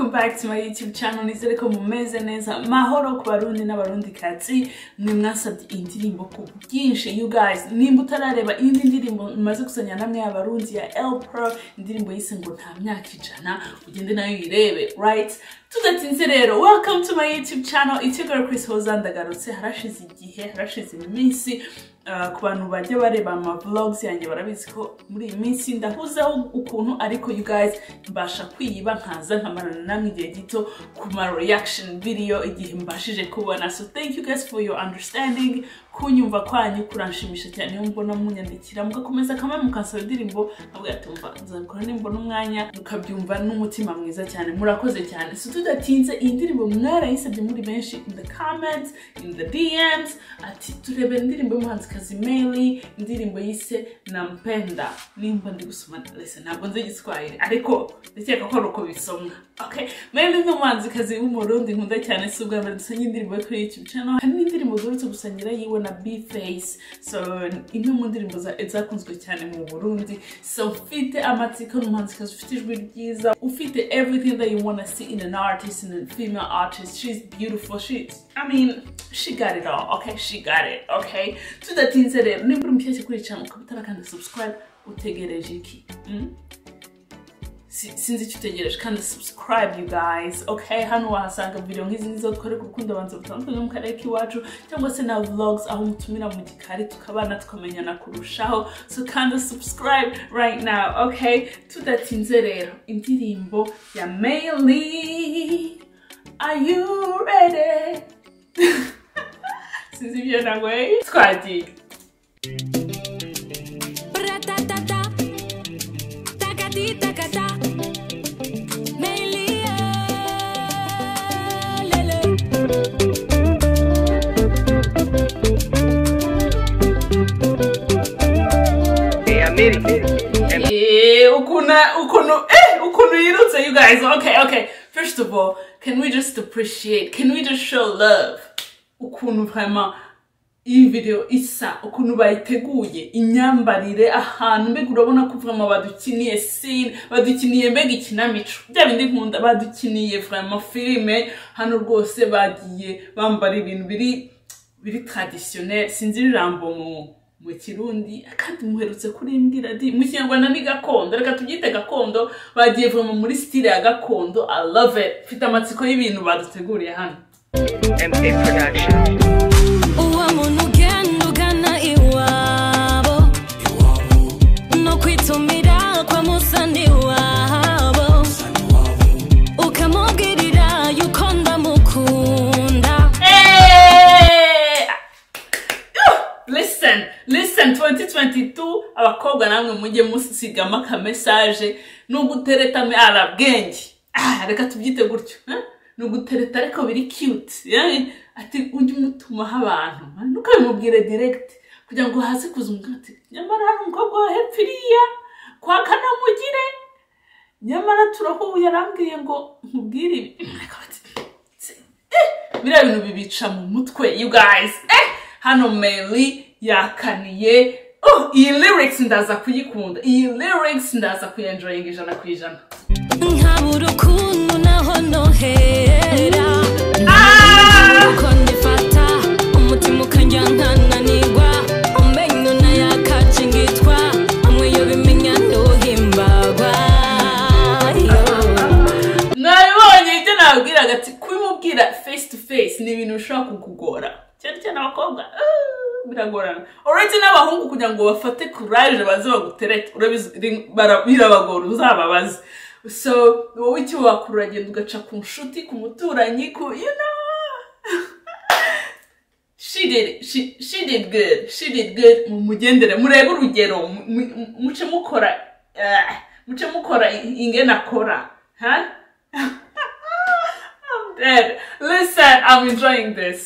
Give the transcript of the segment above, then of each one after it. Welcome back to my YouTube channel. Nizereko mumeze neza. Mahoro ku barundi n'abarundikazi. Mwasabye indirimbo ku byinshi. You guys, nimba utarareba indi ndirimbo maze kusanya namwe abarundi ya El Pro, indirimbo yise ngo nta myaka ijana, ugende nayo irebe, right? Tudatinze rero, welcome to my YouTube channel. It's your girl Chris Hoza, ndagarutse. Harashize igihe, harashize iminsi. Ku bantu bajya bareba ama vlogs yanjye barabizi ko muri iyi minsi ndahuzaho ukuntu, ariko you guys mbasha kwiyiba nkaza nkamarana namwe igihe gito ku ma reaction video igihe mbashije kubona. So thank you guys for your understanding. Kunyumva kwanyu kuranshimisha cyane, iyo mbona munyandikira mugakomeza kamwe mukansaba indirimbo avuga atumva nzakora nimba n'umwanya mukabyumva n'umutima mwiza cyane. Murakoze cyane. So tudatinze, indirimbo mwarayisabye muri benshi in the comments, in the DMs, ati turebe indirimbo y'umuhanzi Meili, indirimbo yise Nampenda. Nimba ndugusoma listen ntabwo nzi igiswahili ariko ndakeka ko ruko bisomwa. Okay, Meili n'umuhanzi kazi w'umurundi nkunda cyane, si ubwa mbere dusanye indirimbo kuri YouTube channel. Hari indirimbo zurutse gusangira yiwe na B-Face, so imwe mu ndirimbo zakunzwe cyane mu Burundi. So ufite amatsiko n'umuhanzi kazi ufite ijwi ryiza, ufite everything that you want to see in an artist, in a female artist. She's beautiful. She got it all. Okay, she got it. Okay, to the Tinserer, nimba mfite kuri channel ukabitaba kandi subscribe utegereje iki. Sinzi icyo utegereje kandi subscribe you guys. Okay, hano wasanga video ngizi ngizo dukore gukunda abanzi batandukanye mu karere kiwacu cyangwa se na vlogs aho mutumira mu gikari tukabana tukamenyana kurushaho. So kandi subscribe right now. Okay, to the Tinserer, indirimbo ya Meili. Are you ready? Since you're not away, it's quite deep. You guys, okay. First of all, can we just appreciate? Can we just show love? Ukuntu vraiment iyi video isa ukuntu bayiteguye, inyambarire, ahantu mbega urabona ko vraiment badukiniye scene, badukiniye mbega ikinamico bya bindi nkunda, badukiniye vraiment filme. Hano rwose bagiye bambara ibintu biri traditionnel, sinzi jambo mu Kirundi akandi muherutse kurimbira di mu Kinyarwanda ni gakondo, reka tubyite gakondo. Bagiye vraiment muri style ya gakondo. I love it. Fite amatsiko y'ibintu baduteguriye hano. MK Production. Listen, 2022 abakobwa namwe mujye musiga maka message no gutereta me arabwenge. Reka tubyite gutyo, no gutereta ariko biri cute. Yani ati ujye mutuma abantu ntukabimubwire direct kugira ngo hasi kuzunguka ati nyamara hari umukobwa wa hepfiriya kwa kanamugire, nyamara turaho yarambwiye ngo nkubwire ibi. Biriya bintu bibica mu mutwe you guys. Hano Meili yakaniye. Iyi lyrics ndaza kuyikunda, iyi lyrics ndaza kuyenjoyinga 100%. Nabibonye ibyo nabwira ati kubimubwira face to face ni ibintu bishobora kukugora cyane cyane abakobwa. Biragorana. Already n'abahungu kugira ngo bafate courage baze bagutereta urabizi birabagora uzababaza. So wowe icyo wakurage ugaca ku nshuti ku muturanyi ku you know. She did good. Mugendere murebe urugero muce mukora ingena kora. I'm dead. Listen, I'm enjoying this.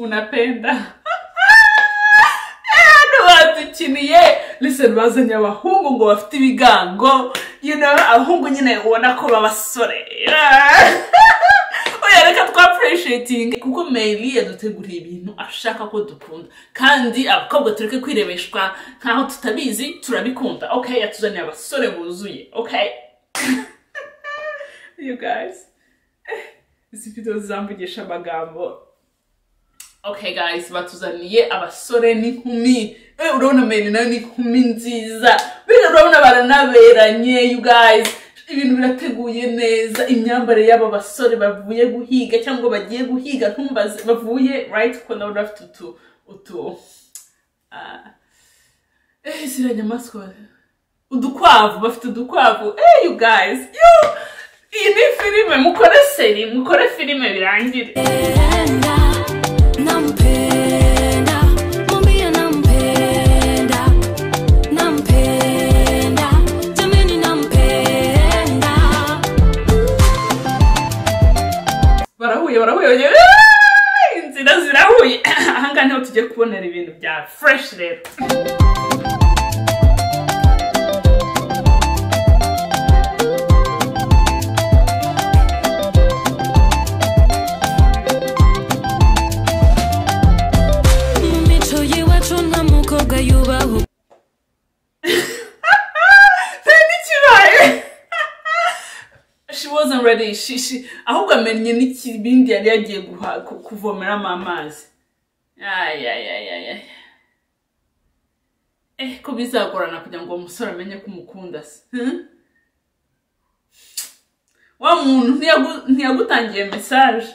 Unapenda. bashimiye. Listen, bazanye abahungu ngo bafite ibigango, you know, abahungu nyine ubona ko babasore. Oya reka twa appreciating kuko Meili yaduteguriye ibintu ashaka ko dukunda, kandi abakobwa tureke kwirebeshwa nkaho tutabizi, turabikunda. Okay, yatuzanye abasore buzuye. Okay. You guys. This video zambigisha amagambo. Okay guys, batuzaniye abasore n'inkumi. Urabona Meili nayo n'inkumi nziza. Urabona baranaberanye, you guys. Ibintu birateguye neza, imyambaro y'aba basore bavuye guhiga cyangwa bagiye guhiga ntumbaze bavuye, right? Ko no draft to ziranyamaskwa. Udukwavu, bafite udukwavu. Hey you guys. You iyi ni filime, mukore seri, mukore filime birangire. Barahuye inzira zirahuye ahanga niho tujye kubonera ibintu bya fresh rero. Ready shishi ahubwo amenye n'ikibindi yari yagiye kuvomera amazi. Ay ko bizagorana kugira ngo umusore amenye ko umukunda se. Wa muntu ntiyagutangiye message.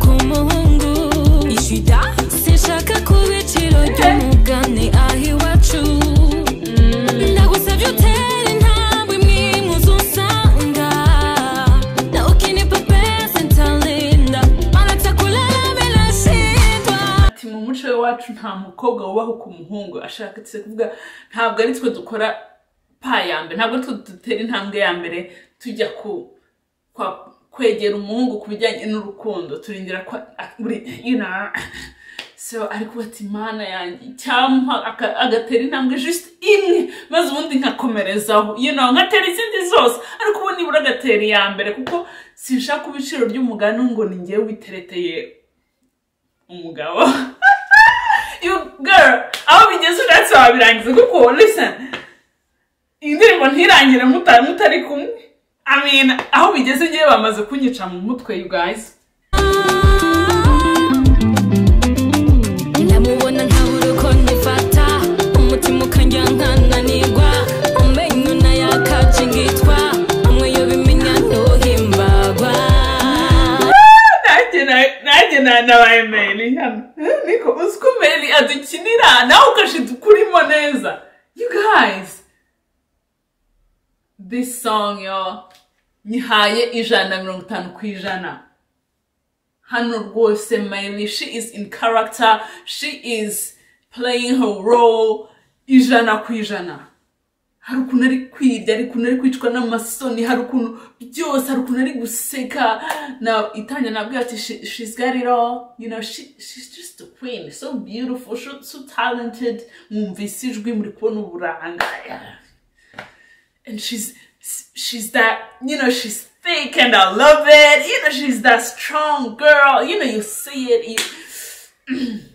Kumuhungu ishida sinshaka kubiciro ry'umugani ahi wacu ndagusabye utera. Wacu nta mukobwa ubaho ku muhungu ashaka tse kuvuga ntabwo ari twe dukora pa yambe, ntabwo tudutera intambwe ya mbere tujya ku kwegera umuhungu kubijyanye n'urukundo, turindira kwa you know. So ariko ati mana yanjye cyampa agatera intambwe just imwe maze ubundi nkakomerezaho, you know, ngatera izindi zose ariko ubu nibura agatera ya mbere kuko sinshaka kubiciro ry'umugani ngo ni ngiye witereteye umugabo. You girl, I'll be just that's how I rank. Go listen. You didn't want here and you're mutarikum. I mean, I'll be just a year as a kunyacham mutko, you guys. I mean, Niko uskumeli adukinira nawe ukashidukurimo neza. You guys, this song yo nihaye 150%. Hano rwose Meili, she is in character, she is playing her role 100%. Hari ukuntu ari kwirya, hari ukuntu ari kwicwa n'amasoni, hari ukuntu byose, hari ukuntu ari guseka. Now Itanya nabwiye ati she's got it all, you know, she's just a queen, so beautiful, so talented, mwumvise ijwi muri kubona uburanga, and she's that, you know, she's thick and I love it, you know, she's that strong girl, you know, you see it,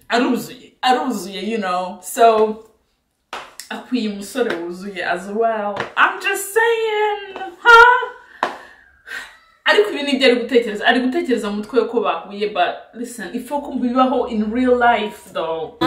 aruzuye, you know, so as well. I'm just saying, huh? But listen, if you come below in real life though.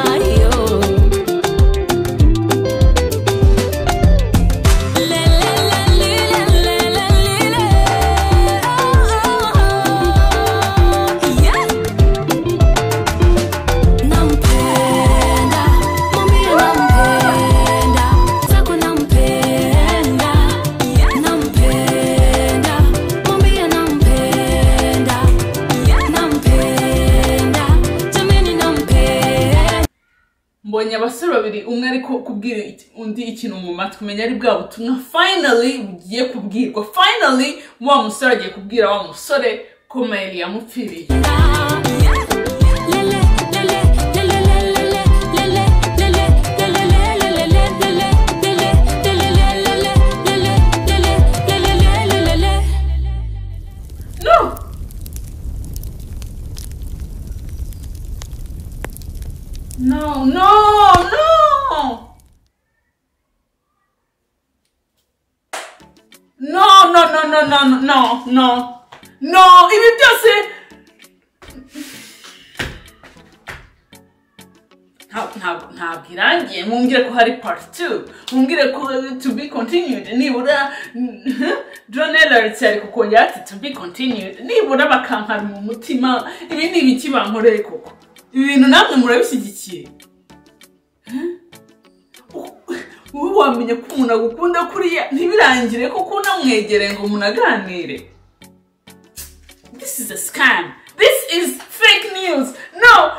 Abasore babiri umwe ariko kubwira undi ikintu mu matwi menya ari bwa butumwa finally ugiye kubwirwa, finally wa musore agiye kubwira wa musore ko Meili yamupfiriye. No, if you just say ntabwirangiye mumbwire ko hari part 2 mumbwire ko to be continued nibura journaler cyari kukongera ati to be continued nibura bakankara mu mutima ibi ni ibiki bankoreye koko ibintu namwe murabishyigikiye ubu wamenye ko umuntu agukunda kuriya ntibirangire koko namwegere ngo munaganire This is a scam. This is fake news. No.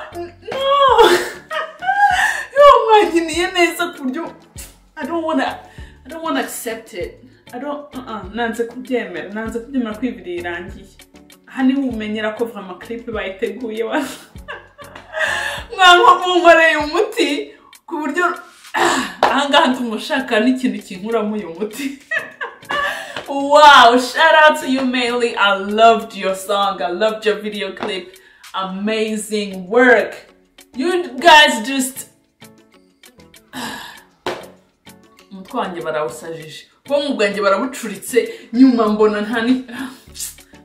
I don't wanna accept it. Nanza kujemera kwibirangiye. Hani umenyera ko vama clip bayiteguye wa. Mwanko munkoreye umuti ku buryo ahangaha tumushaka n'ikintu kinkuramo uyu muti. Wow, shout out to you Meili. I loved your song. I loved your video clip. Amazing work. You guys just mutwa wanjye barawusajije bo mu bwanjye barabucuritse nyuma mbona ntani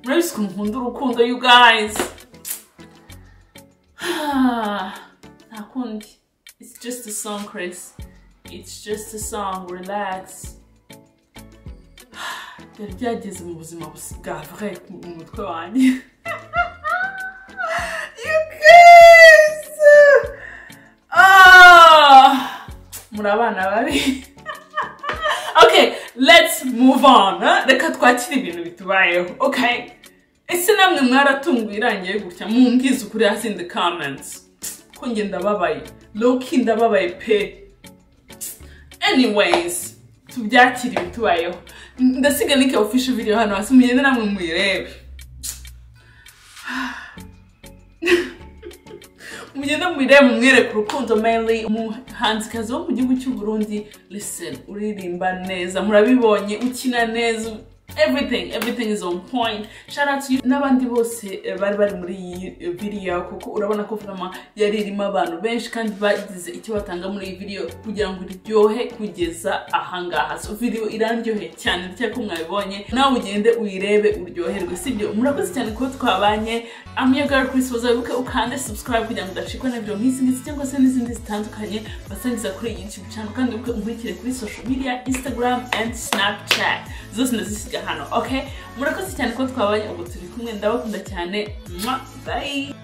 murabise kunkunda urukundo you guys nakundi It's just a song Chris It's just a song relax byageze mu buzima bwa vrai mu mutwe wanjye Okay, let's move on. Reka twakire ibintu bitubayeho. Okay. Ese namwe mwaratunguye irangiye gutya mumbwize ukuri hasi in the comments. Ko nge ndababaye. Loki ndababaye pe. Anyways, tubyakire bitubayeho. Ndasiga link official video hano hasi mugende namwe muyirebe. Mugenda mwirebe mwereke urukundo Meili umuhanzikazi wo mu gihugu cy'u Burundi listen uririmba neza murabibonye ukina neza everything is on point shout out to you n'abandi bose bari muri iyi video kuko urabona ko vraiment yaririma abantu benshi kandi bagize icyo batanga muri iyi video kugira ngo iryohe kugeza ahangaha so video irandyohe cyane cyane ko mwabibonye nawe ugende uyirebe uryoherwe sibyo murakoze cyane ko twabanye I'm your girl Chris wazabuke ukande subscribe kugira ngo udashikwe na video nk'izi ngizi cyangwa se n'izindi zitandukanye basangiza kuri YouTube channel kandi uko umurikire kuri social media Instagram and Snapchat zose nazi hano okay murakoze cyane ko twabanye ubuturi kumwe ndabakunda cyane bye